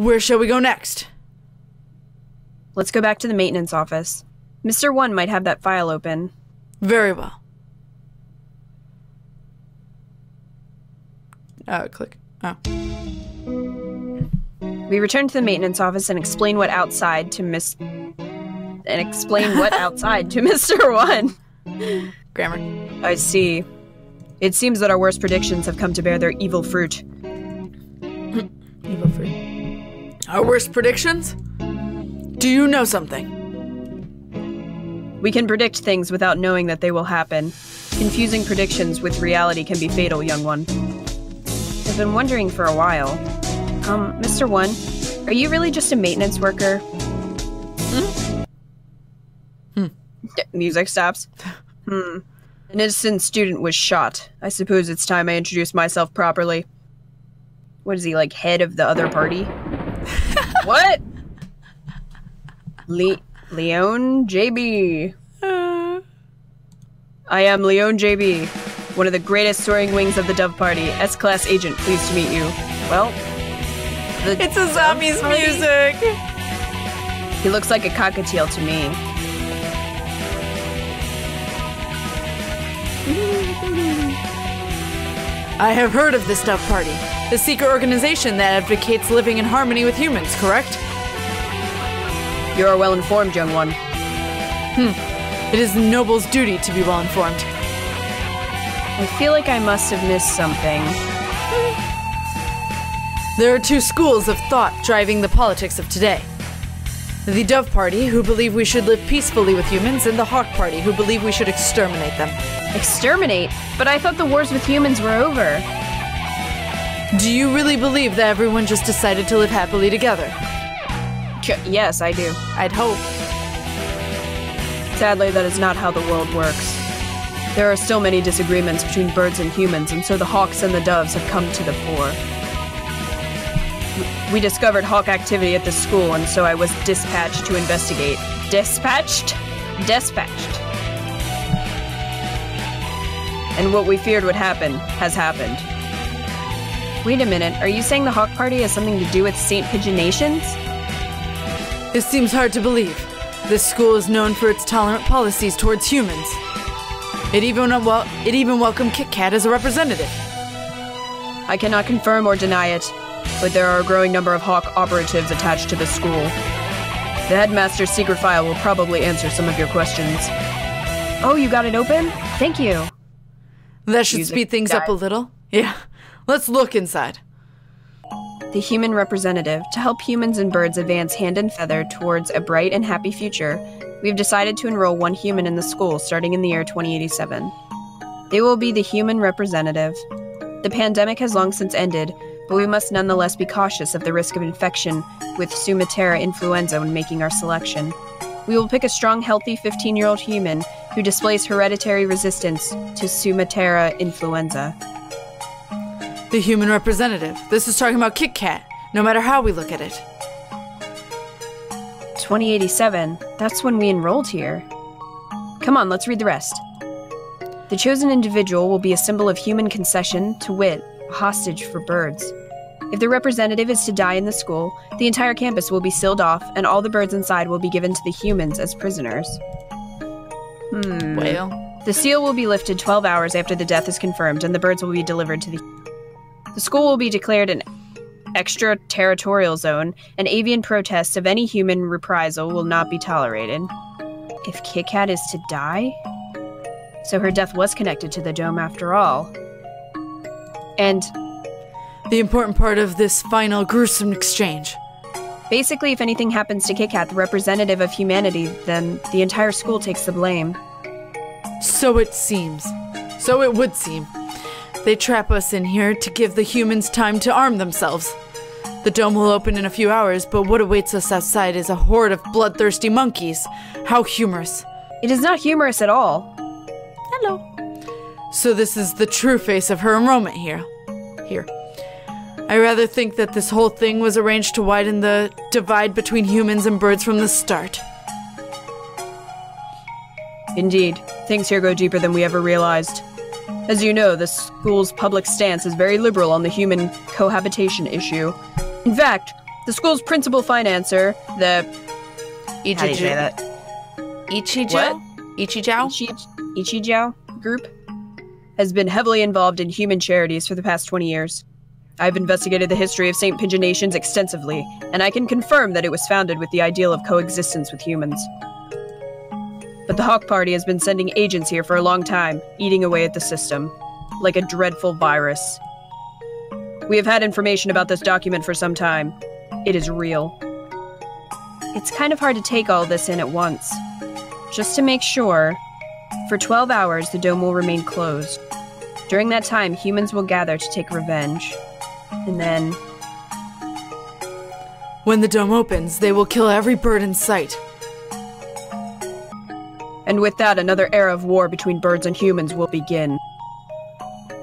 Where shall we go next? Let's go back to the maintenance office. Mr. One might have that file open. Very well. Click. Oh. We return to the maintenance office and explain what outside to Mr. One. Grammar. I see. It seems that our worst predictions have come to bear their evil fruit. Evil fruit. Our worst predictions? Do you know something? We can predict things without knowing that they will happen. Confusing predictions with reality can be fatal, young one. I've been wondering for a while. Mr. One, are you really just a maintenance worker? Music stops. An innocent student was shot. I suppose it's time I introduce myself properly. What is he, like, head of the other party? What? Leon JB. I am Leon JB, one of the greatest soaring wings of the Dove Party. S-Class agent, pleased to meet you. Well... It's a zombie's music! He looks like a cockatiel to me. I have heard of this Dove Party, the secret organization that advocates living in harmony with humans, correct? You are well informed, young one. It is the noble's duty to be well informed. I feel like I must have missed something. There are two schools of thought driving the politics of today. The Dove Party, who believe we should live peacefully with humans, and the Hawk Party, who believe we should exterminate them. Exterminate? But I thought the wars with humans were over. Do you really believe that everyone just decided to live happily together? Yes, I do. I'd hope. Sadly, that is not how the world works. There are still many disagreements between birds and humans, and so the hawks and the doves have come to the fore. We discovered hawk activity at the school, and so I was dispatched to investigate. Dispatched? Dispatched. And what we feared would happen has happened. Wait a minute, are you saying the Hawk Party has something to do with Saint Pigeonation's? This seems hard to believe. This school is known for its tolerant policies towards humans. It even welcomed Kit Kat as a representative. I cannot confirm or deny it, but there are a growing number of Hawk operatives attached to the school. The headmaster's secret file will probably answer some of your questions. Oh, you got it open? Thank you. That should speed things up a little. Yeah, let's look inside. The human representative. To help humans and birds advance hand and feather towards a bright and happy future, we've decided to enroll one human in the school starting in the year 2087. They will be the human representative. The pandemic has long since ended, but we must nonetheless be cautious of the risk of infection with Sumatera influenza when making our selection. We will pick a strong, healthy 15-year-old human who displays hereditary resistance to Sumatera influenza. The human representative. This is talking about Kit Kat, no matter how we look at it. 2087, that's when we enrolled here. Come on, let's read the rest. The chosen individual will be a symbol of human concession, to wit, a hostage for birds. If the representative is to die in the school, the entire campus will be sealed off, and all the birds inside will be given to the humans as prisoners. Well. The seal will be lifted 12 hours after the death is confirmed, and the birds will be delivered to the... The school will be declared an extraterritorial zone, and avian protests of any human reprisal will not be tolerated. If Kit Kat is to die? So her death was connected to the dome after all. And... The important part of this final gruesome exchange. Basically, if anything happens to Kit Kat, the representative of humanity, then the entire school takes the blame. So it seems. So it would seem. They trap us in here to give the humans time to arm themselves. The dome will open in a few hours, but what awaits us outside is a horde of bloodthirsty monkeys. How humorous. It is not humorous at all. Hello. So this is the true face of her enrollment here. I rather think that this whole thing was arranged to widen the divide between humans and birds from the start. Indeed, things here go deeper than we ever realized. As you know, the school's public stance is very liberal on the human cohabitation issue. In fact, The school's principal financier, the Ichijou. How do you say that? Ichijou? Ichijou? Ichijou Group has been heavily involved in human charities for the past 20 years. I've investigated the history of Saint Pigeonation's extensively, and I can confirm that it was founded with the ideal of coexistence with humans. But the Hawk Party has been sending agents here for a long time, eating away at the system, like a dreadful virus. We have had information about this document for some time. It is real. It's kind of hard to take all this in at once. Just to make sure, for 12 hours the dome will remain closed. During that time, humans will gather to take revenge. And then... when the dome opens, they will kill every bird in sight. And with that, another era of war between birds and humans will begin.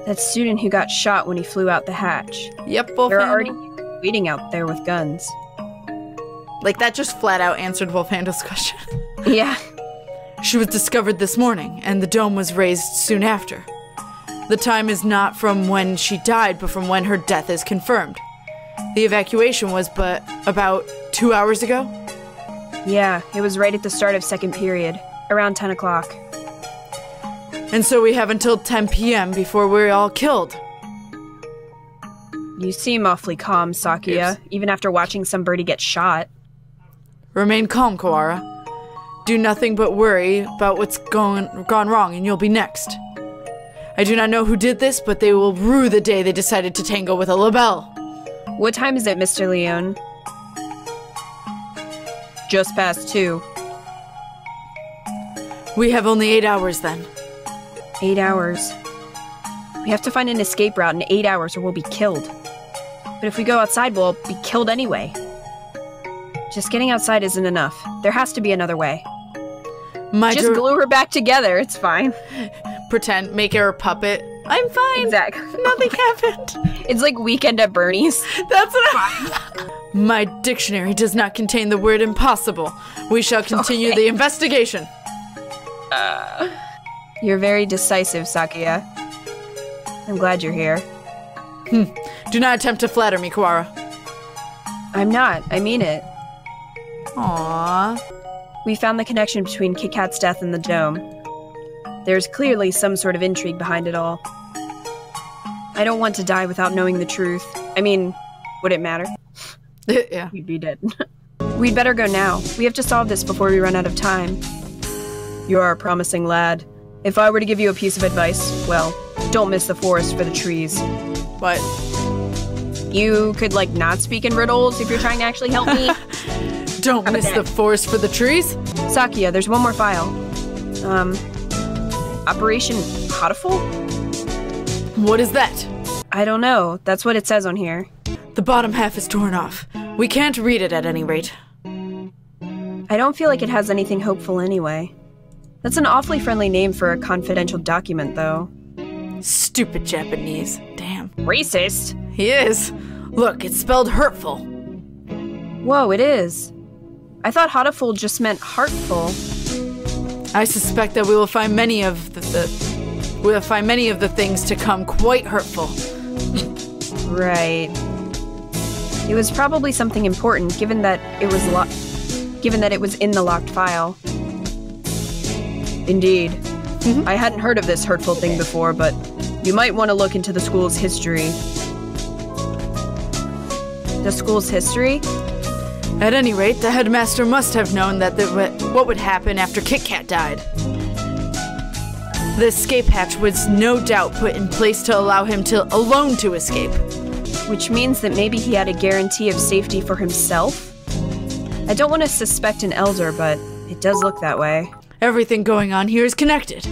That student who got shot when he flew out the hatch. Yep, Wolfhammer. They're already waiting out there with guns. Like, that just flat out answered Wolfhandle's question. Yeah. She was discovered this morning, and the dome was raised soon after. The time is not from when she died, but from when her death is confirmed. The evacuation was about 2 hours ago? Yeah, it was right at the start of second period, around 10 o'clock. And so we have until 10 p.m. before we're all killed. You seem awfully calm, Sakuya, even after watching some birdie get shot. Remain calm, Kawara. Do nothing but worry about what's gone wrong, and you'll be next. I do not know who did this, but they will rue the day they decided to tangle with a Le Bel. What time is it, Mr. Leon? Just past 2. We have only 8 hours, then. 8 hours. We have to find an escape route in 8 hours or we'll be killed. But if we go outside, we'll be killed anyway. Just getting outside isn't enough. There has to be another way. Just glue her back together, it's fine. Pretend, make her a puppet. I'm fine. Exactly. Nothing happened. It's like Weekend at Bernie's. That's what I... My dictionary does not contain the word impossible. We shall continue the investigation. You're very decisive, Sakuya. I'm glad you're here. Do not attempt to flatter me, Kawara. I'm not. I mean it. Aww. We found the connection between Kit Kat's death and the dome. There's clearly some sort of intrigue behind it all. I don't want to die without knowing the truth. I mean, would it matter? Yeah. You'd be dead. We'd better go now. We have to solve this before we run out of time. You are a promising lad. If I were to give you a piece of advice, well, don't miss the forest for the trees. What? You could, like, not speak in riddles if you're trying to actually help me. Don't miss the forest for the trees? Sakuya, there's one more file. Operation Hatoful? What is that? I don't know. That's what it says on here. The bottom half is torn off. We can't read it at any rate. I don't feel like it has anything hopeful anyway. That's an awfully friendly name for a confidential document, though. Stupid Japanese. Damn. Racist? He is. Look, it's spelled hurtful. Whoa, it is. I thought Hatoful just meant heartful. I suspect that we will find many of the things to come quite hurtful. Right. It was probably something important, given that it was in the locked file. Indeed. I hadn't heard of this hurtful thing before, but you might want to look into the school's history. The school's history? At any rate, the headmaster must have known that what would happen after Kit Kat died. The escape hatch was no doubt put in place to allow him alone to escape. Which means that maybe he had a guarantee of safety for himself? I don't want to suspect an elder, but it does look that way. Everything going on here is connected.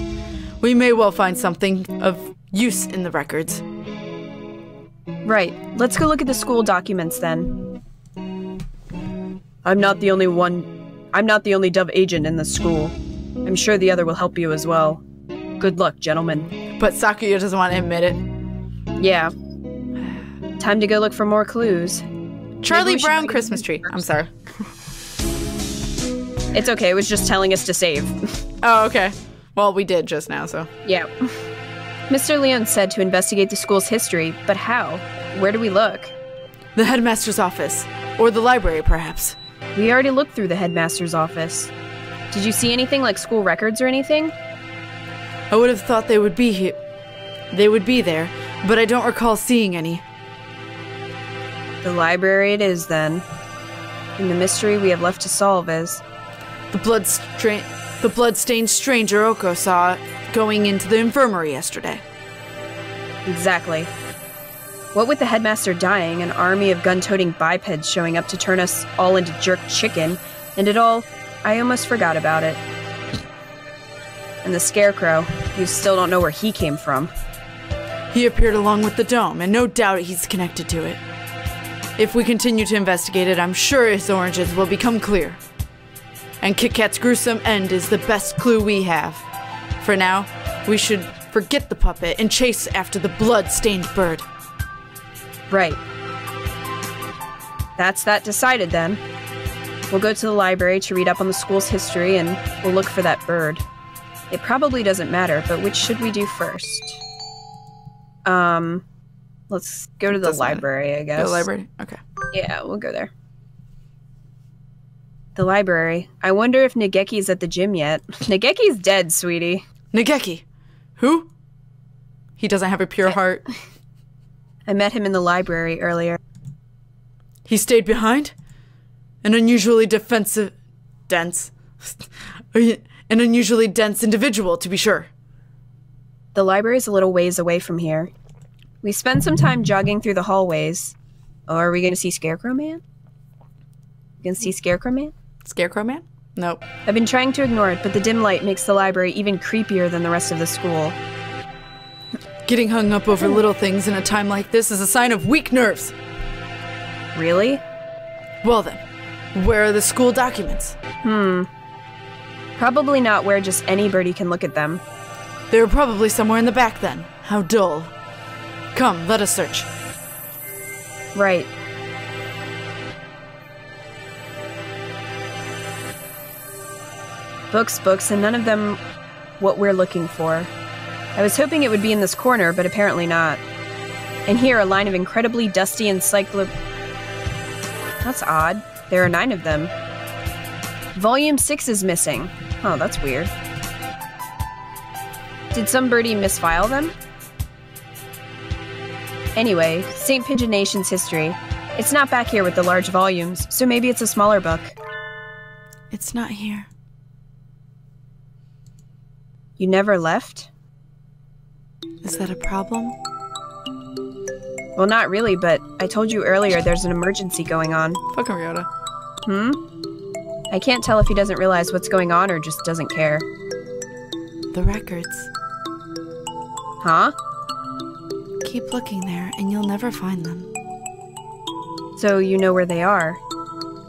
We may well find something of use in the records. Right. Let's go look at the school documents then. I'm not the only Dove agent in the school. I'm sure the other will help you as well. Good luck, gentlemen. But Sakuya doesn't want to admit it. Yeah. Time to go look for more clues. Charlie Brown Christmas tree. I'm sorry. It's okay, it was just telling us to save. Oh, okay. Well, we did just now, so. Yeah. Mr. Leon said to investigate the school's history, but how? Where do we look? The headmaster's office. Or the library, perhaps. We already looked through the headmaster's office. Did you see anything like school records or anything? I would have thought they would be here. They would be there, but I don't recall seeing any. The library it is, then. And the mystery we have left to solve is... The blood-stained stranger Oko saw going into the infirmary yesterday. Exactly. What with the headmaster dying, an army of gun-toting bipeds showing up to turn us all into jerk chicken, and it all... I almost forgot about it. And the scarecrow, we still don't know where he came from. He appeared along with the dome, and no doubt he's connected to it. If we continue to investigate it, I'm sure his origins will become clear. And Kit Kat's gruesome end is the best clue we have. For now, we should forget the puppet and chase after the blood-stained bird. Right. That's that decided, then. We'll go to the library to read up on the school's history, and we'll look for that bird. It probably doesn't matter, but which should we do first? Let's go to the library, I guess. The library? Okay. Yeah, we'll go there. The library. I wonder if Nageki's at the gym yet. Nageki's dead, sweetie. Nageki? Who? He doesn't have a pure heart. I met him in the library earlier. He stayed behind? An unusually dense individual, to be sure. The library's a little ways away from here. We spend some time jogging through the hallways. Oh, are we going to see Scarecrow Man? You going to see Scarecrow Man? Scarecrow Man? Nope. I've been trying to ignore it, but the dim light makes the library even creepier than the rest of the school. Getting hung up over little things in a time like this is a sign of weak nerves. Really? Well then, where are the school documents? Probably not where just any birdie can look at them. They were probably somewhere in the back then. How dull. Come, let us search. Right. Books, and none of them what we're looking for. I was hoping it would be in this corner, but apparently not. And here, a line of incredibly dusty That's odd. There are 9 of them. Volume 6 is missing. Oh, that's weird. Did some birdie misfile them? Anyway, Saint Pigeonation's history. It's not back here with the large volumes, so maybe it's a smaller book. It's not here. You never left? Is that a problem? Well, not really, but I told you earlier there's an emergency going on. Fucking Ryota. I can't tell if he doesn't realize what's going on or just doesn't care. The records. Huh? Keep looking there, and you'll never find them. So you know where they are?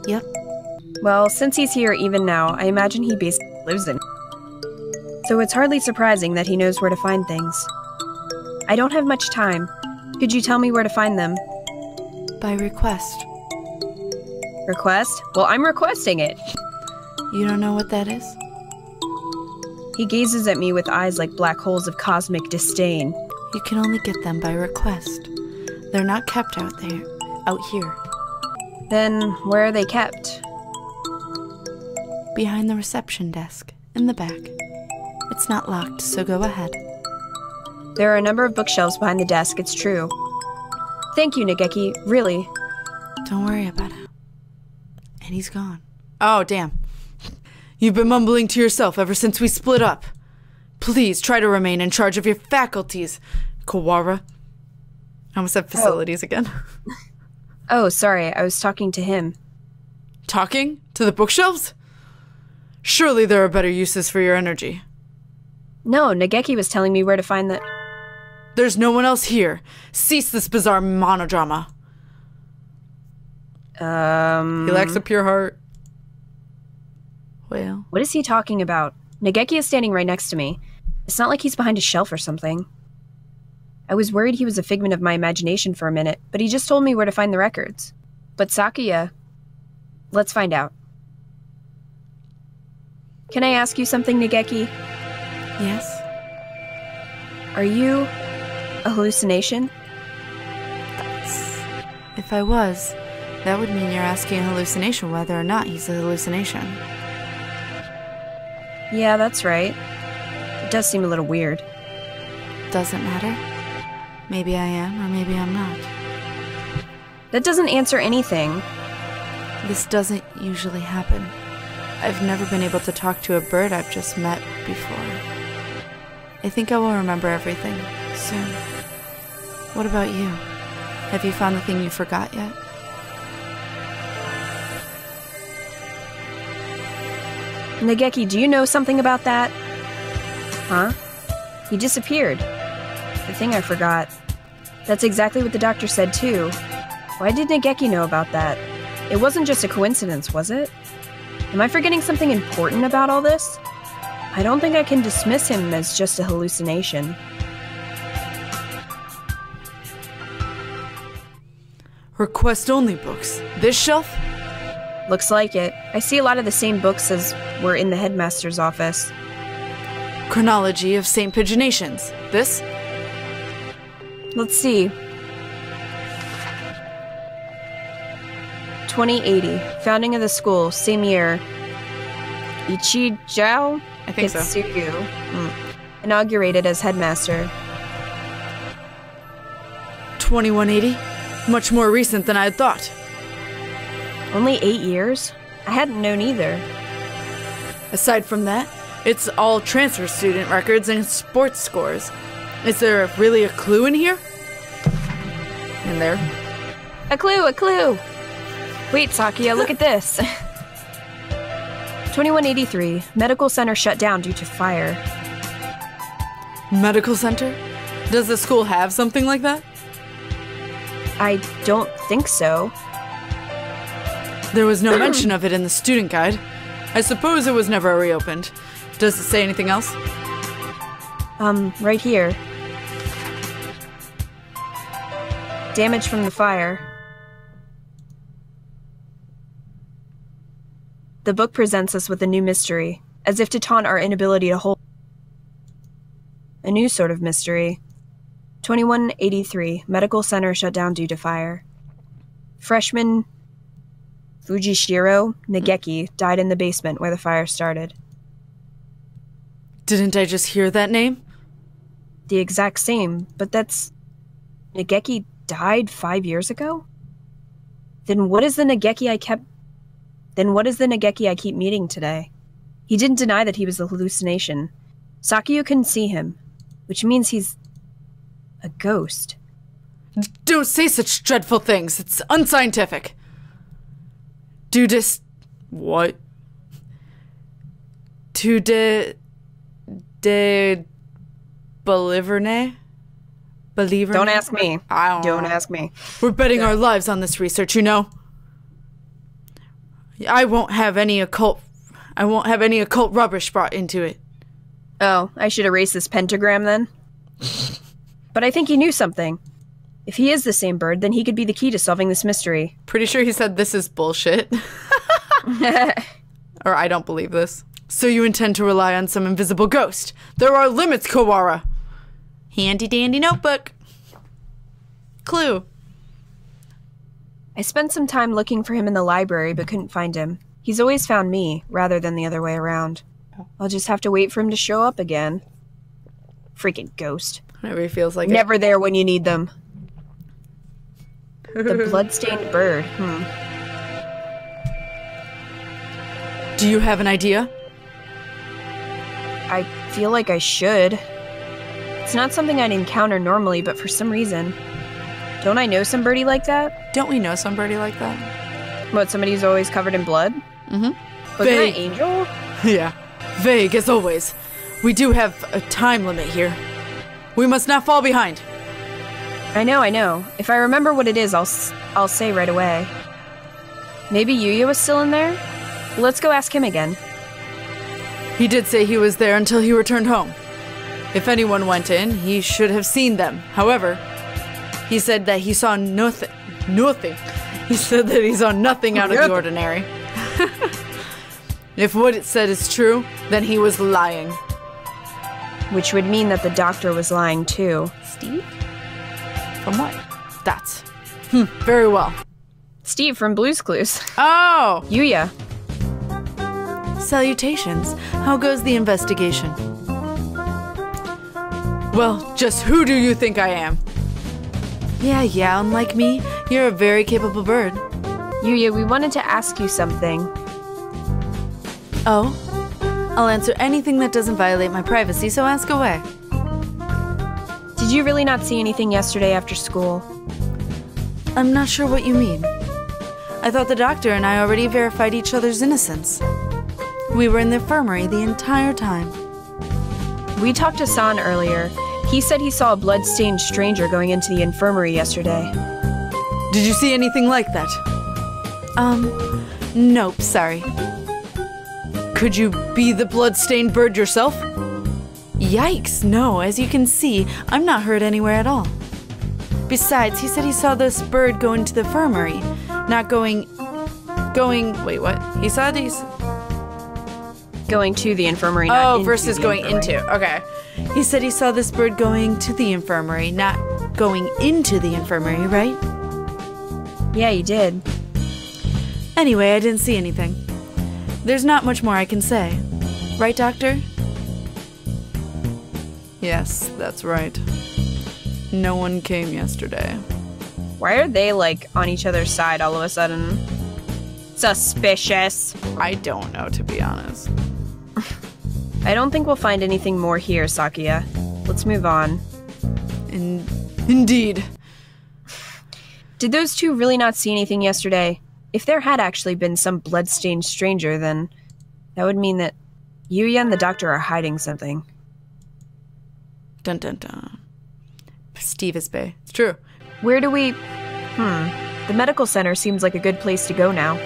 Yep. Well, since he's here even now, I imagine he basically lives in. So it's hardly surprising that he knows where to find things. I don't have much time. Could you tell me where to find them? By request. Request? Well, I'm requesting it. You don't know what that is? He gazes at me with eyes like black holes of cosmic disdain. You can only get them by request. They're not kept out here. Then where are they kept? Behind the reception desk, in the back. It's not locked, so go ahead. There are a number of bookshelves behind the desk, it's true. Thank you, Nageki, really. Don't worry about it. And he's gone. Oh, damn. You've been mumbling to yourself ever since we split up. Please try to remain in charge of your faculties, Kawara. I almost said facilities again. Oh, sorry. I was talking to him. Talking? To the bookshelves? Surely there are better uses for your energy. No, Nageki was telling me where to find the... There's no one else here. Cease this bizarre monodrama. He lacks a pure heart. Well... What is he talking about? Nageki is standing right next to me. It's not like he's behind a shelf or something. I was worried he was a figment of my imagination for a minute, but he just told me where to find the records. But Sakuya... Let's find out. Can I ask you something, Nageki? Yes? Are you... a hallucination? If I was, That would mean you're asking a hallucination whether or not he's a hallucination. Yeah, that's right. It does seem a little weird. Doesn't matter. Maybe I am, or maybe I'm not. That doesn't answer anything. This doesn't usually happen. I've never been able to talk to a bird I've just met before. I think I will remember everything soon. What about you? Have you found the thing you forgot yet? Nageki, do you know something about that? Huh? He disappeared. The thing I forgot. That's exactly what the doctor said, too. Why did Nageki know about that? It wasn't just a coincidence, was it? Am I forgetting something important about all this? I don't think I can dismiss him as just a hallucination. Request only books. This shelf? Looks like it. I see a lot of the same books as were in the headmaster's office. Chronology of Saint Pigeonation's. This? Let's see. 2080. Founding of the school. Same year. Ichijou? I think so. Inaugurated as headmaster. 2180? Much more recent than I had thought. Only 8 years? I hadn't known either. Aside from that, it's all transfer student records and sports scores. Is there really a clue in here? In there? A clue, a clue! Wait, Sakuya, look at this. 2183. Medical center shut down due to fire. Medical center? Does the school have something like that? I don't think so. There was no mention of it in the student guide. I suppose it was never reopened. Does it say anything else? Right here. Damage from the fire. The book presents us with a new mystery, as if to taunt our inability to hold a new sort of mystery. 2183. Medical center shut down due to fire. Freshman Fujishiro Nageki died in the basement where the fire started. Didn't I just hear that name? The exact same, but that's... Nageki died 5 years ago? Then what is the Nageki I kept... Then what is the Nageki I keep meeting today? He didn't deny that he was a hallucination. Sakuya couldn't see him, which means he's... a ghost. Don't say such dreadful things. It's unscientific. Do dis... what? To de... Beliverne? Believer? Don't ask me. Don't ask me. We're betting our lives on this research, you know? I won't have any occult rubbish brought into it. Oh, I should erase this pentagram then? But I think he knew something. If he is the same bird, then he could be the key to solving this mystery. Pretty sure he said this is bullshit. Or I don't believe this. So you intend to rely on some invisible ghost. There are limits, Kawara. Handy dandy notebook. Clue. I spent some time looking for him in the library, but couldn't find him. He's always found me, rather than the other way around. I'll just have to wait for him to show up again. Freaking ghost. Whenever he feels like it. Never there when you need them. The bloodstained bird. Do you have an idea? I feel like I should. It's not something I'd encounter normally, but for some reason... Don't I know somebody like that? Don't we know somebody like that? What, somebody who's always covered in blood? Mm-hmm. Was that Angel? Yeah. Vague, as always. We do have a time limit here. We must not fall behind. I know, I know. If I remember what it is, I'll say right away. Maybe Yuya was still in there? Let's go ask him again. He did say he was there until he returned home. If anyone went in, he should have seen them. However... He said that he saw nothing. Nothing. He said that he saw nothing out of the ordinary. If what it said is true, then he was lying. Which would mean that the doctor was lying too. Steve? From what? That. Very well. Steve from Blue's Clues. Oh! Yuya. Salutations. How goes the investigation? Well, just who do you think I am? Yeah, yeah, unlike me, you're a very capable bird. Yuya, we wanted to ask you something. Oh? I'll answer anything that doesn't violate my privacy, so ask away. Did you really not see anything yesterday after school? I'm not sure what you mean. I thought the doctor and I already verified each other's innocence. We were in the infirmary the entire time. We talked to San earlier. He said he saw a blood-stained stranger going into the infirmary yesterday. Did you see anything like that? Nope, sorry. Could you be the blood-stained bird yourself? Yikes, no. As you can see, I'm not hurt anywhere at all. Besides, he said he saw this bird go into the infirmary. Not going, wait, what? He saw these? Going to the infirmary, not into versus going into, okay. He said he saw this bird going to the infirmary, not going into the infirmary, right? Yeah, you did. Anyway, I didn't see anything. There's not much more I can say. Right, Doctor? Yes, that's right. No one came yesterday. Why are they, like, on each other's side all of a sudden? Suspicious. I don't know, to be honest. I don't think we'll find anything more here, Sakuya. Let's move on. Indeed. Did those two really not see anything yesterday? If there had actually been some blood-stained stranger, then that would mean that Yuya and the doctor are hiding something. Dun dun dun. Steve is bae. It's true. Where do we... The medical center seems like a good place to go now.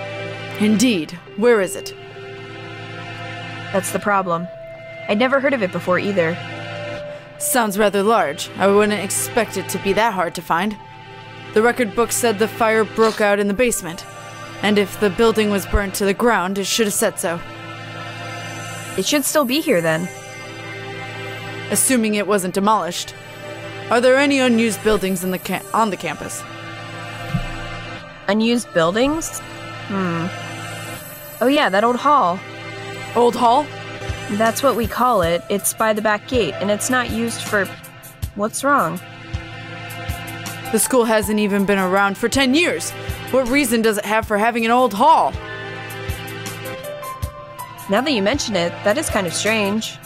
Indeed. Where is it? That's the problem. I'd never heard of it before either. Sounds rather large. I wouldn't expect it to be that hard to find. The record book said the fire broke out in the basement. And if the building was burnt to the ground, it should have said so. It should still be here then. Assuming it wasn't demolished. Are there any unused buildings in the on the campus? Unused buildings? Oh yeah, that old hall. Old hall? That's what we call it. It's by the back gate, and it's not used for... What's wrong? The school hasn't even been around for 10 years. What reason does it have for having an old hall? Now that you mention it, that is kind of strange.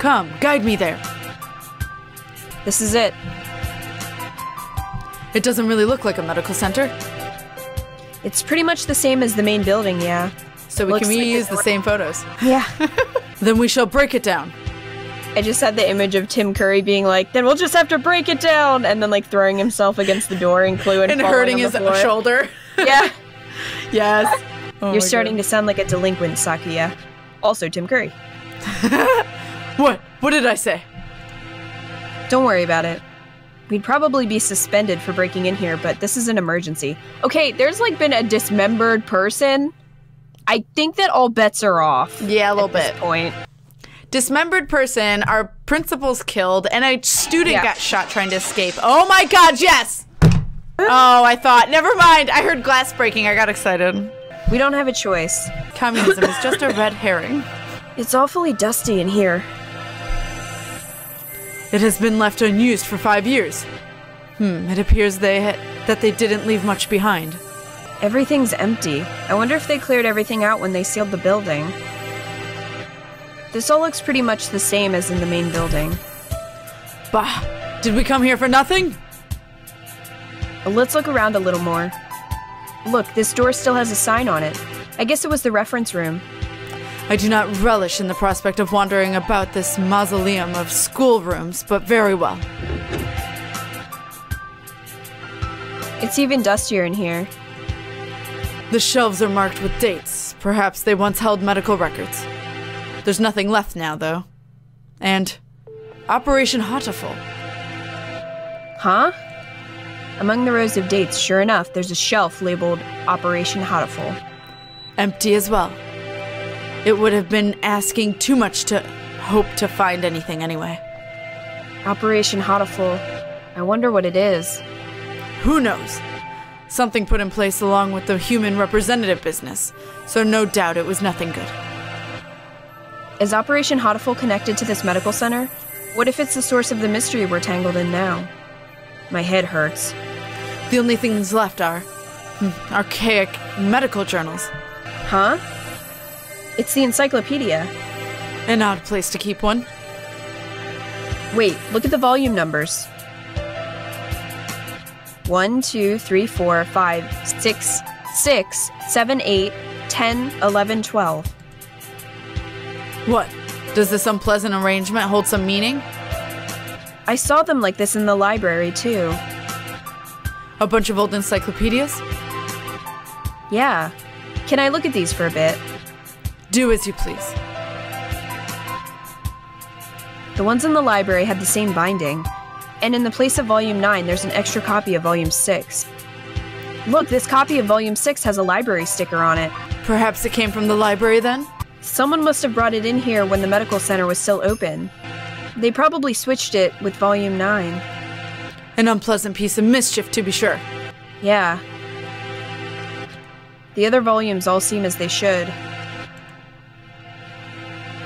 Come, guide me there. This is it. It doesn't really look like a medical center. It's pretty much the same as the main building, yeah. So we can reuse the same photos. Yeah. Then we shall break it down. I just had the image of Tim Curry being like, then we'll just have to break it down, and then like throwing himself against the door and Clue and hurting his shoulder. Yeah. Yes. Oh, you're starting to sound like a delinquent, Sakuya. Also Tim Curry. What? What did I say? Don't worry about it. We'd probably be suspended for breaking in here, but this is an emergency. Okay, there's like been a dismembered person. I think that all bets are off. Yeah, a little bit. At this point. Dismembered person, our principal's killed, and a student got shot trying to escape. Oh my god, yes! Oh, I thought, never mind. I heard glass breaking. I got excited. We don't have a choice. Communism is just a red herring. It's awfully dusty in here. It has been left unused for 5 years. It appears that they didn't leave much behind. Everything's empty. I wonder if they cleared everything out when they sealed the building. This all looks pretty much the same as in the main building. Bah! Did we come here for nothing? Let's look around a little more. Look, this door still has a sign on it. I guess it was the reference room. I do not relish in the prospect of wandering about this mausoleum of schoolrooms, but very well. It's even dustier in here. The shelves are marked with dates. Perhaps they once held medical records. There's nothing left now, though. And Operation Hatoful. Huh? Among the rows of dates, sure enough, there's a shelf labeled Operation Hatoful. Empty as well. It would have been asking too much to hope to find anything anyway. Operation Hatoful. I wonder what it is. Who knows? Something put in place along with the human representative business, so no doubt it was nothing good. Is Operation Hatoful connected to this medical center? What if it's the source of the mystery we're tangled in now? My head hurts. The only things left are archaic medical journals. Huh? It's the encyclopedia. An odd place to keep one. Wait, look at the volume numbers. 1, 2, 3, 4, 5, 6, 7, 8, 10, 11, 12. What? Does this unpleasant arrangement hold some meaning? I saw them like this in the library, too. A bunch of old encyclopedias? Yeah. Can I look at these for a bit? Do as you please. The ones in the library had the same binding. And in the place of Volume 9, there's an extra copy of Volume 6. Look, this copy of Volume 6 has a library sticker on it. Perhaps it came from the library, then? Someone must have brought it in here when the medical center was still open. They probably switched it with Volume 9. An unpleasant piece of mischief, to be sure. Yeah. The other volumes all seem as they should.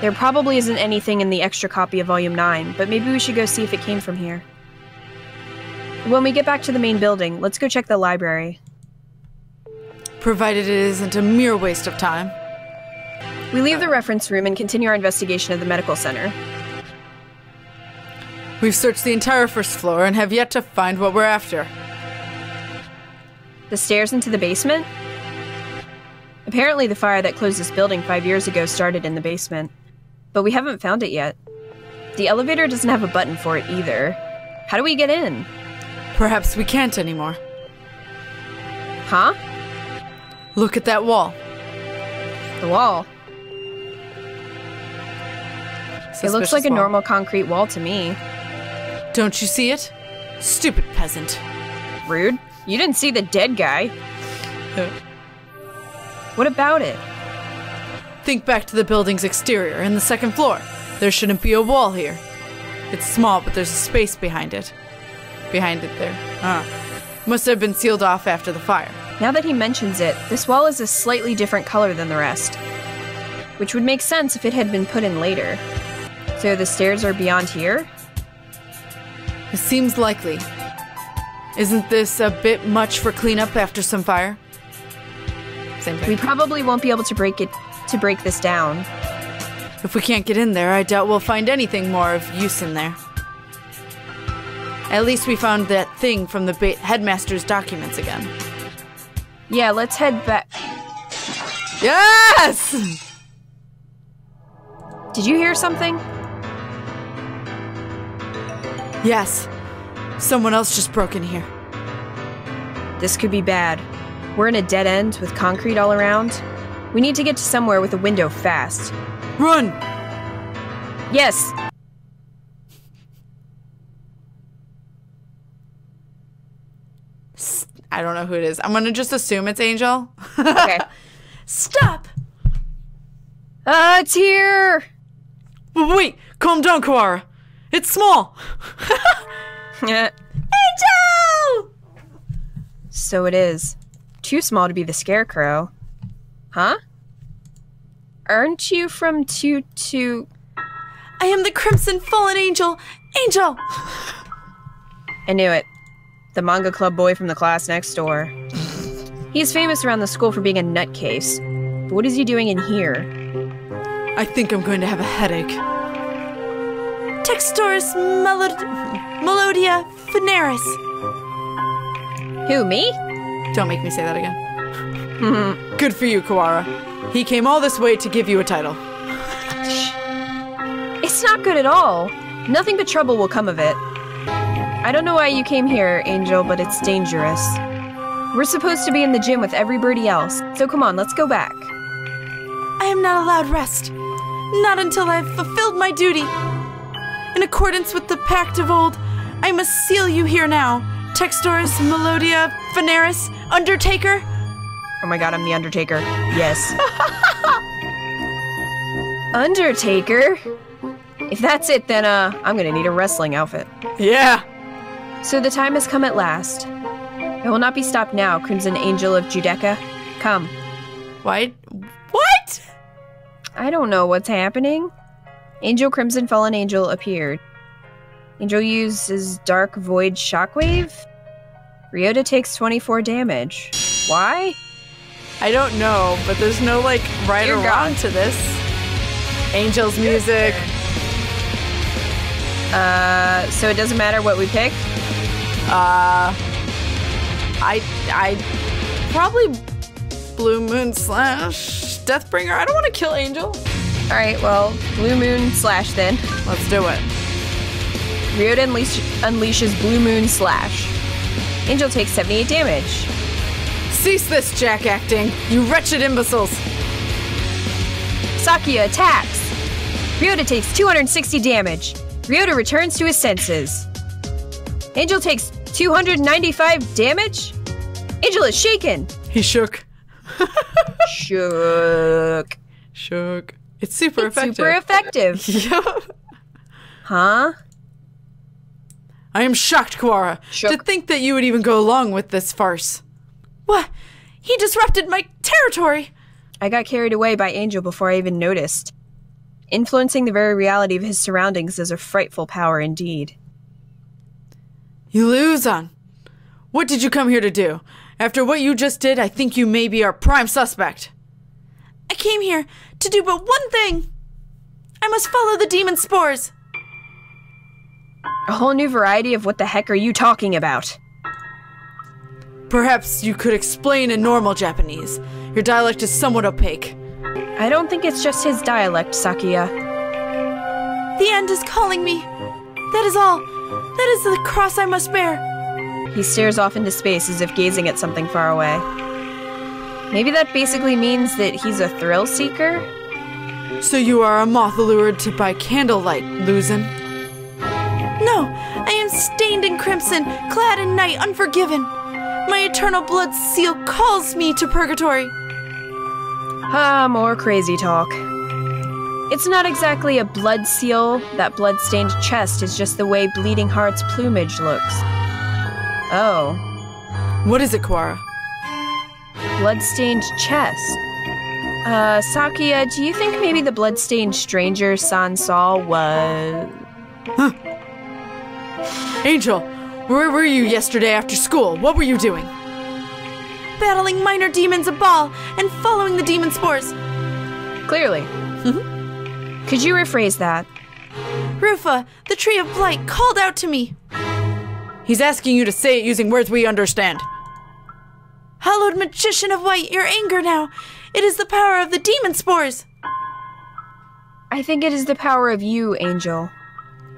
There probably isn't anything in the extra copy of Volume 9, but maybe we should go see if it came from here. When we get back to the main building, let's go check the library. Provided it isn't a mere waste of time. We leave the reference room and continue our investigation of the medical center. We've searched the entire first floor and have yet to find what we're after. The stairs into the basement? Apparently the fire that closed this building 5 years ago started in the basement. But we haven't found it yet. The elevator doesn't have a button for it either. How do we get in? Perhaps we can't anymore. Huh? Look at that wall. The wall? It looks like a normal concrete wall to me. Don't you see it? Stupid peasant. Rude. You didn't see the dead guy. What about it? Think back to the building's exterior and the second floor. There shouldn't be a wall here. It's small, but there's a space behind it. Must have been sealed off after the fire. Now that he mentions it, this wall is a slightly different color than the rest, which would make sense if it had been put in later. So the stairs are beyond here? It seems likely. Isn't this a bit much for cleanup after some fire? Same thing. We probably won't be able to break this down. If we can't get in there, I doubt we'll find anything more of use in there. At least we found that thing from the headmaster's documents again. Yeah, let's head back. Yes! Did you hear something? Yes. Someone else just broke in here. This could be bad. We're in a dead end with concrete all around. We need to get to somewhere with a window fast. Run! Yes! I don't know who it is. I'm gonna just assume it's Angel. Okay. Stop! It's here! Wait! Calm down, Kawara! It's small! Angel! So it is. Too small to be the scarecrow. Huh? Aren't you from 2-2... I am the Crimson Fallen Angel! Angel! I knew it. The manga club boy from the class next door. He's famous around the school for being a nutcase. But what is he doing in here? I think I'm going to have a headache. Textoris Melodia Funeris. Who, me? Don't make me say that again. Good for you, Kawara. He came all this way to give you a title. It's not good at all. Nothing but trouble will come of it. I don't know why you came here, Angel, but it's dangerous. We're supposed to be in the gym with everybody else, so come on, let's go back. I am not allowed rest. Not until I've fulfilled my duty. In accordance with the pact of old, I must seal you here now. Textoris Melodia Funeris, Undertaker. Oh my god, I'm the Undertaker. Yes. Undertaker? If that's it, then I'm gonna need a wrestling outfit. Yeah. So the time has come at last. It will not be stopped now, Crimson Angel of Judeca. Come. What? What? I don't know what's happening. Angel Crimson Fallen Angel appeared. Angel uses Dark Void Shockwave. Ryota takes 24 damage. Why? I don't know, but there's no, like, right or wrong to this. Angel's music. So it doesn't matter what we pick? I probably Blue Moon / Deathbringer. I don't want to kill Angel. All right, well, Blue Moon / then. Let's do it. Ryota unleashes Blue Moon / Angel takes 78 damage. Cease this jack acting, you wretched imbeciles. Sakuya attacks. Ryota takes 260 damage. Ryota returns to his senses. Angel takes 295 damage. Angel is shaken. He shook. Shook. It's super effective. It's super effective. Yep. Huh? I am shocked, Kawara, to think that you would even go along with this farce. What? He disrupted my territory! I got carried away by Angel before I even noticed. Influencing the very reality of his surroundings is a frightful power indeed. You lose on. What did you come here to do? After what you just did, I think you may be our prime suspect. I came here to do but one thing. I must follow the demon spores. A whole new variety of what the heck are you talking about? Perhaps you could explain in normal Japanese. Your dialect is somewhat opaque. I don't think it's just his dialect, Sakuya. The end is calling me. That is all. That is the cross I must bear. He stares off into space as if gazing at something far away. Maybe that basically means that he's a thrill seeker? So you are a moth lured to by candlelight, Luzin. No, I am stained in crimson, clad in night unforgiven. My eternal blood seal calls me to purgatory. Ah, more crazy talk. It's not exactly a blood seal. That blood-stained chest is just the way Bleeding Heart's plumage looks. Oh. What is it, Kawara? Blood-stained chest. Sakuya, do you think maybe the blood-stained stranger Sansal was... Huh. Angel, where were you yesterday after school? What were you doing? Battling minor demons of Baal and following the demon spores. Clearly. Mm-hmm. Could you rephrase that? Rufa, the tree of blight, called out to me. He's asking you to say it using words we understand. Hallowed magician of white, your anger now. It is the power of the demon spores. I think it is the power of you, Angel.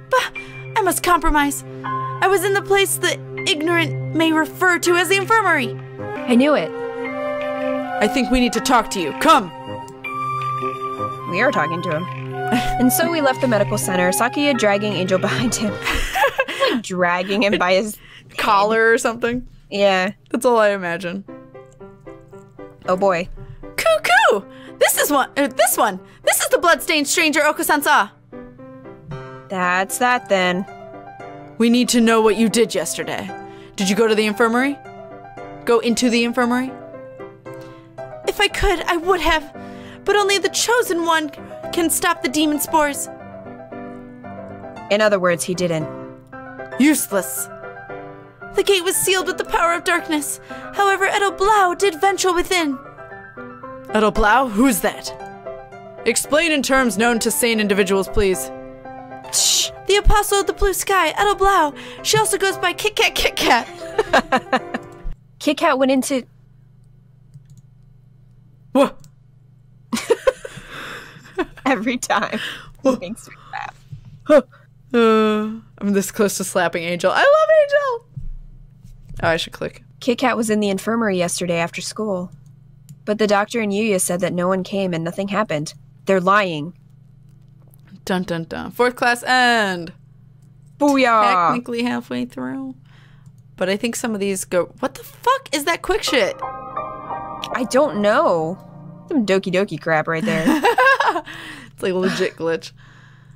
Bah, I must compromise. I was in the place the ignorant may refer to as the infirmary. I knew it. I think we need to talk to you. Come. We are talking to him. And so we left the medical center, Sakuya dragging Angel behind him. Like dragging him by his collar or something. Yeah. That's all I imagine. Oh boy. Cuckoo! This one! This is the bloodstained stranger Oko-sansa! That's that then. We need to know what you did yesterday. Did you go to the infirmary? Go into the infirmary? If I could, I would have. But only the chosen one can stop the demon spores. In other words, he didn't. Useless. The gate was sealed with the power of darkness. However, Edelblau did venture within. Edelblau? Who's that? Explain in terms known to sane individuals, please. Shh. The apostle of the blue sky, Edelblau. She also goes by Kit Kat Kit Kat. Kit Kat went into... What? Every time. It makes me laugh. I'm this close to slapping Angel. I love Angel! Oh, I should click. Kit Kat was in the infirmary yesterday after school. But the doctor and Yuya said that no one came and nothing happened. They're lying. Dun dun dun. Fourth class end. Booyah! Technically halfway through. But I think some of these go... What the fuck is that quick shit? I don't know. Some doki doki crap right there. It's like a legit glitch.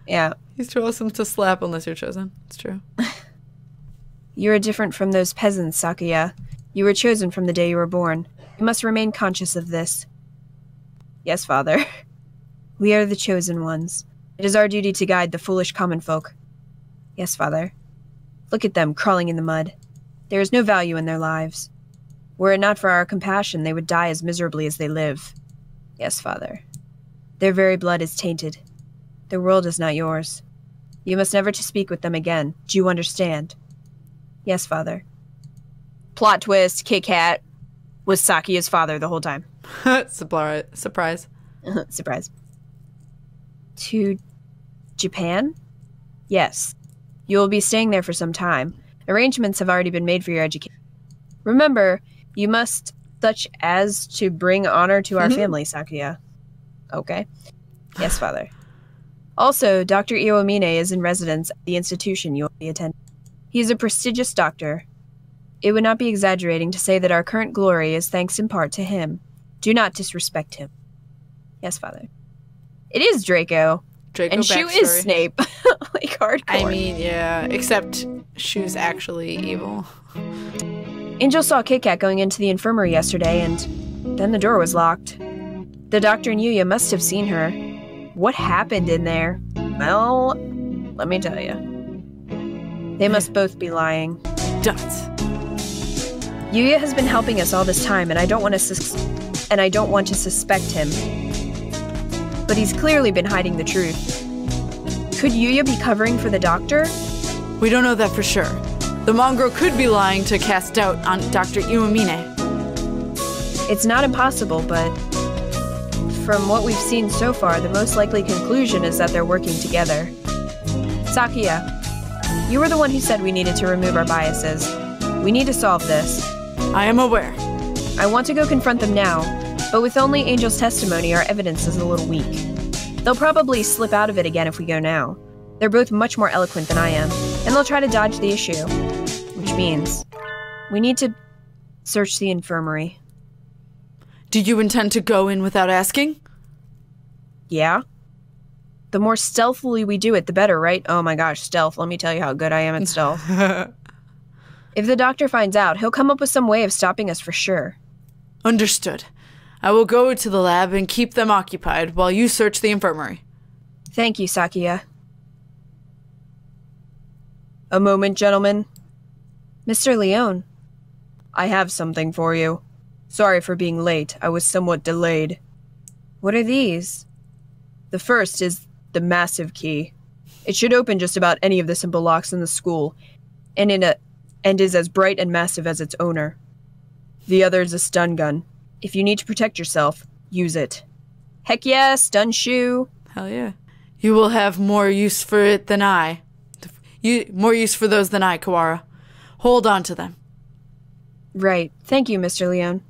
Yeah. He's too awesome to slap unless you're chosen. It's true. You're different from those peasants, Sakuya. You were chosen from the day you were born. You must remain conscious of this. Yes, Father. We are the chosen ones. It is our duty to guide the foolish common folk. Yes, Father. Look at them, crawling in the mud. There is no value in their lives. Were it not for our compassion, they would die as miserably as they live. Yes, Father. Their very blood is tainted. Their world is not yours. You must never to speak with them again. Do you understand? Yes, Father. Plot twist, Kit Kat was Sakuya's father the whole time. Surprise. Surprise. To Japan? Yes. You will be staying there for some time. Arrangements have already been made for your education. Remember, you must such as to bring honor to our family, Sakuya. Okay. Yes, Father. Also, Dr. Iwamine is in residence at the institution you will be attending. He is a prestigious doctor. It would not be exaggerating to say that our current glory is thanks in part to him. Do not disrespect him. Yes, Father. It is Draco. Draco and Shu is Snape. Like, hardcore. I mean, yeah. Except Shu's actually evil. Angel saw Kit Kat going into the infirmary yesterday, and then the door was locked. The doctor and Yuya must have seen her. What happened in there? Well, let me tell you. They must both be lying. Dots. Yuya has been helping us all this time, and I don't want to suspect him. But he's clearly been hiding the truth. Could Yuya be covering for the doctor? We don't know that for sure. The mongrel could be lying to cast doubt on Dr. Iwamine. It's not impossible, but from what we've seen so far, the most likely conclusion is that they're working together. Sakuya, you were the one who said we needed to remove our biases. We need to solve this. I am aware. I want to go confront them now, but with only Angel's testimony, our evidence is a little weak. They'll probably slip out of it again if we go now. They're both much more eloquent than I am, and they'll try to dodge the issue. Which means we need to search the infirmary. Do you intend to go in without asking? Yeah. The more stealthily we do it, the better, right? Oh my gosh, stealth. Let me tell you how good I am at stealth. If the doctor finds out, he'll come up with some way of stopping us for sure. Understood. I will go to the lab and keep them occupied while you search the infirmary. Thank you, Sakuya. A moment, gentlemen. Mr. Leon. I have something for you. Sorry for being late. I was somewhat delayed. What are these? The first is the massive key. It should open just about any of the simple locks in the school, and is as bright and massive as its owner. The other is a stun gun. If you need to protect yourself, use it. Heck yeah, stun shoe. Hell yeah. You will have more use for it than I. More use for those than I, Kawara. Hold on to them. Right. Thank you, Mr. Leon.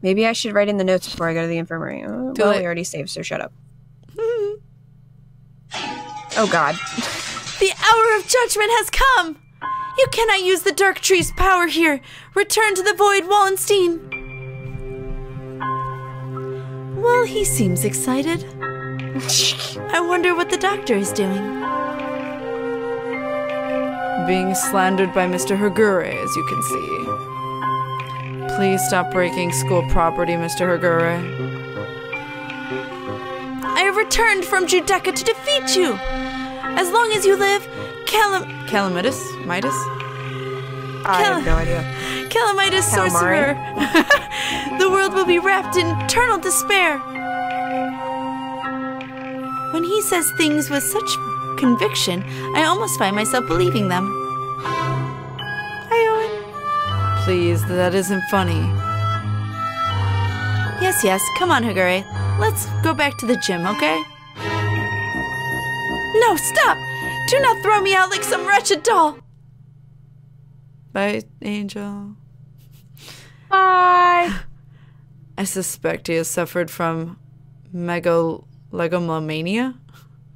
Maybe I should write in the notes before I go to the infirmary. Oh, well, we already saved, so shut up. Oh, God. The hour of judgment has come! You cannot use the dark tree's power here. Return to the void, Wallenstein. Well, he seems excited. I wonder what the doctor is doing. Being slandered by Mr. Hagure, as you can see. Please stop breaking school property, Mr. Hagure. I have returned from Judeca to defeat you. As long as you live, Calamitus sorcerer. The world will be wrapped in eternal despair. When he says things with such conviction, I almost find myself believing them. Hi, Owen. Please, that isn't funny. Yes, yes. Come on, Hagure. Let's go back to the gym, okay? No, stop! Do not throw me out like some wretched doll! Bye, Angel. Bye! I suspect he has suffered from megalomania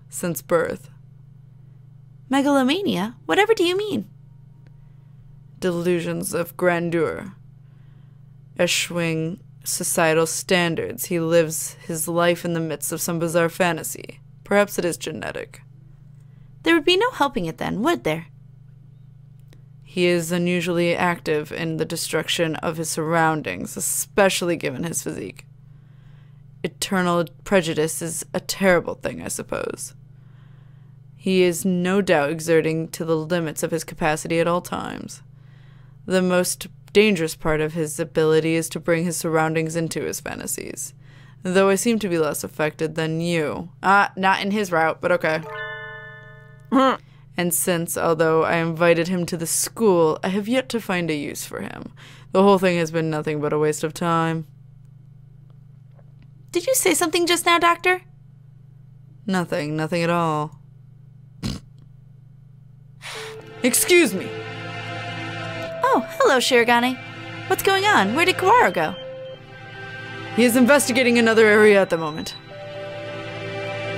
since birth. Megalomania? Whatever do you mean? Delusions of grandeur. Eschewing societal standards, he lives his life in the midst of some bizarre fantasy. Perhaps it is genetic. There would be no helping it then, would there? He is unusually active in the destruction of his surroundings, especially given his physique. Eternal prejudice is a terrible thing, I suppose. He is no doubt exerting to the limits of his capacity at all times. The most dangerous part of his ability is to bring his surroundings into his fantasies. Though I seem to be less affected than you. Not in his route, but okay. And since, although I invited him to the school, I have yet to find a use for him. The whole thing has been nothing but a waste of time. Did you say something just now, Doctor? Nothing, nothing at all. Excuse me! Oh, hello, Shirogane. What's going on? Where did Kawara go? He is investigating another area at the moment.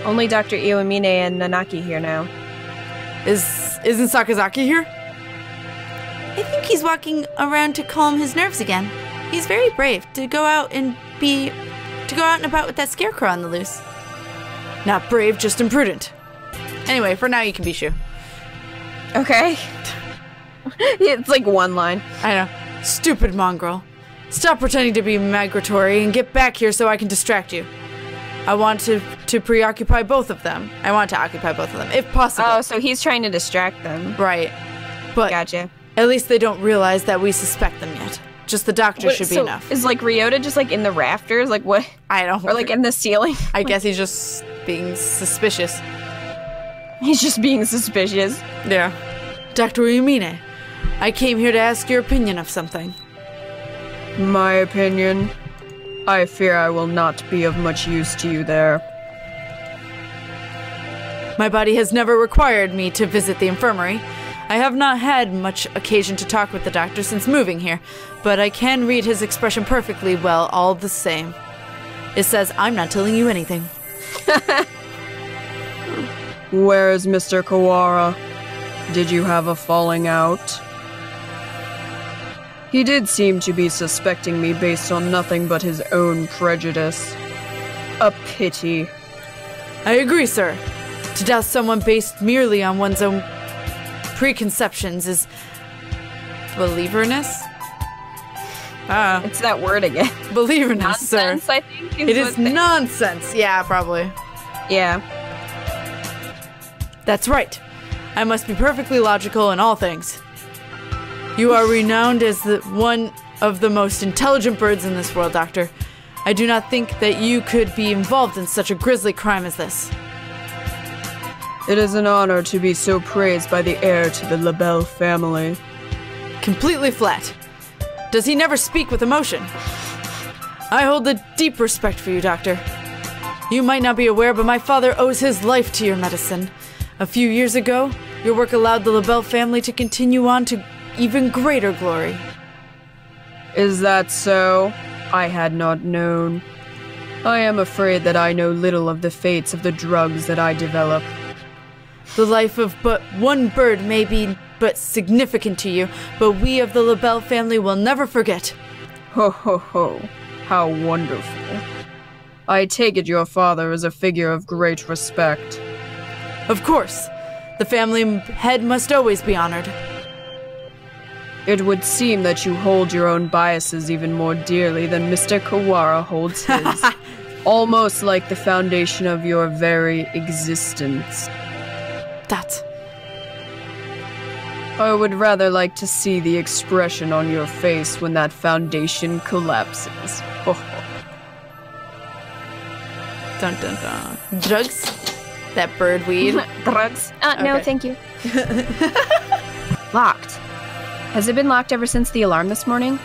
Only Dr. Iwamine and Nanaki here now. Isn't Sakazaki here? I think he's walking around to calm his nerves again. He's very brave to go out and about with that scarecrow on the loose. Not brave, just imprudent. Anyway, for now you can be Shu. Okay. It's like one line. I know. Stupid mongrel. Stop pretending to be migratory and get back here so I can distract you. I want to preoccupy both of them. I want to occupy both of them, if possible. Oh, so he's trying to distract them. Right. But gotcha. At least they don't realize that we suspect them yet. Just the doctor should be enough. Is, like, Ryota just, like, in the rafters? Like, what? I don't know. Or, like, in the ceiling? I guess he's just being suspicious. He's just being suspicious. Yeah. Dr. Iwamine, I came here to ask your opinion of something. My opinion? I fear I will not be of much use to you there. My body has never required me to visit the infirmary. I have not had much occasion to talk with the doctor since moving here, but I can read his expression perfectly well all the same. It says, I'm not telling you anything. Where is Mr. Kawara? Did you have a falling out? He did seem to be suspecting me based on nothing but his own prejudice. A pity. I agree, sir. To doubt someone based merely on one's own preconceptions is believerness? Ah. It's that word again. Believerness, nonsense, sir. Nonsense, I think. It is nonsense. Yeah, probably. Yeah. That's right. I must be perfectly logical in all things. You are renowned as one of the most intelligent birds in this world, Doctor. I do not think that you could be involved in such a grisly crime as this. It is an honor to be so praised by the heir to the Le Bel family. Completely flat. Does he never speak with emotion? I hold a deep respect for you, Doctor. You might not be aware, but my father owes his life to your medicine. A few years ago, your work allowed the Le Bel family to continue on to even greater glory. Is that so? I had not known. I am afraid that I know little of the fates of the drugs that I develop. The life of but one bird may be but significant to you, but we of the Le Bel family will never forget. Ho ho ho. How wonderful. I take it your father is a figure of great respect. Of course. The family head must always be honored. It would seem that you hold your own biases even more dearly than Mr. Kawara holds his. Almost like the foundation of your very existence. That. I would rather like to see the expression on your face when that foundation collapses. Dun dun dun. Drugs? That bird weed? Drugs? No, thank you. Locked. Has it been locked ever since the alarm this morning?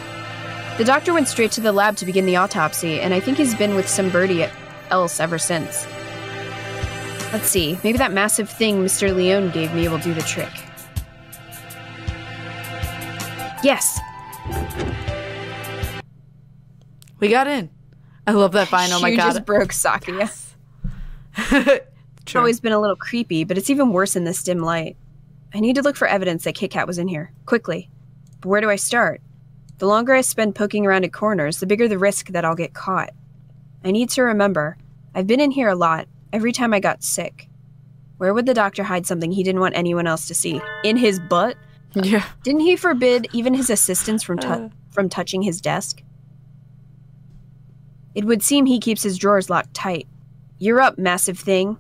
The doctor went straight to the lab to begin the autopsy, and I think he's been with some birdie else ever since. Let's see, maybe that massive thing Mr. Leon gave me will do the trick. Yes! We got in. I love that vine, oh my god. She just broke Sakuya. Yes. It's always been a little creepy, but it's even worse in this dim light. I need to look for evidence that Kit Kat was in here, quickly. But where do I start? The longer I spend poking around at corners, the bigger the risk that I'll get caught. I need to remember. I've been in here a lot, every time I got sick. Where would the doctor hide something he didn't want anyone else to see? In his butt? Yeah. Didn't he forbid even his assistants from touching his desk? It would seem he keeps his drawers locked tight. You're up, massive thing.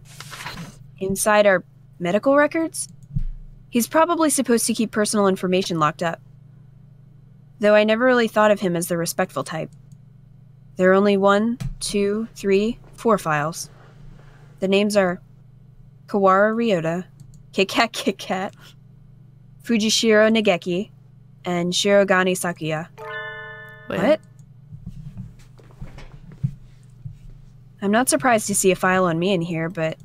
Inside our medical records? He's probably supposed to keep personal information locked up. Though I never really thought of him as the respectful type. There are only 4 files. The names are Kawara Ryota, Kit Kat, Fujishiro Nageki, and Shirogane Sakuya. Wait. What? I'm not surprised to see a file on me in here, but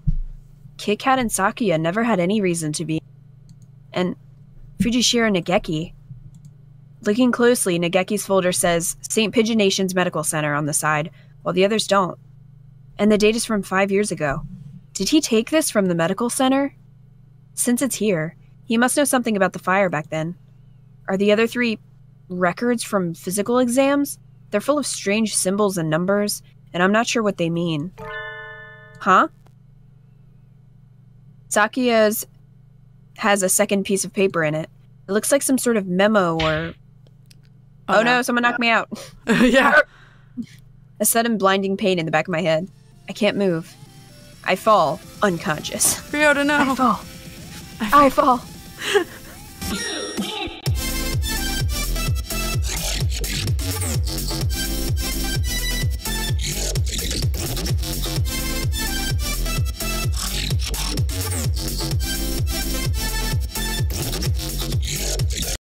Kit Kat and Sakuya never had any reason to be. And Fujishiro Nageki. Looking closely, Nageki's folder says Saint Pigeonation's Medical Center on the side, while the others don't. And the date is from 5 years ago. Did he take this from the medical center? Since it's here, he must know something about the fire back then. Are the other 3 records from physical exams? They're full of strange symbols and numbers, and I'm not sure what they mean. Huh? Sakuya's has a second piece of paper in it. It looks like some sort of memo or... Oh, no, someone knocked me out. Yeah. A sudden blinding pain in the back of my head. I can't move. I fall unconscious. Ryota, no. I fall.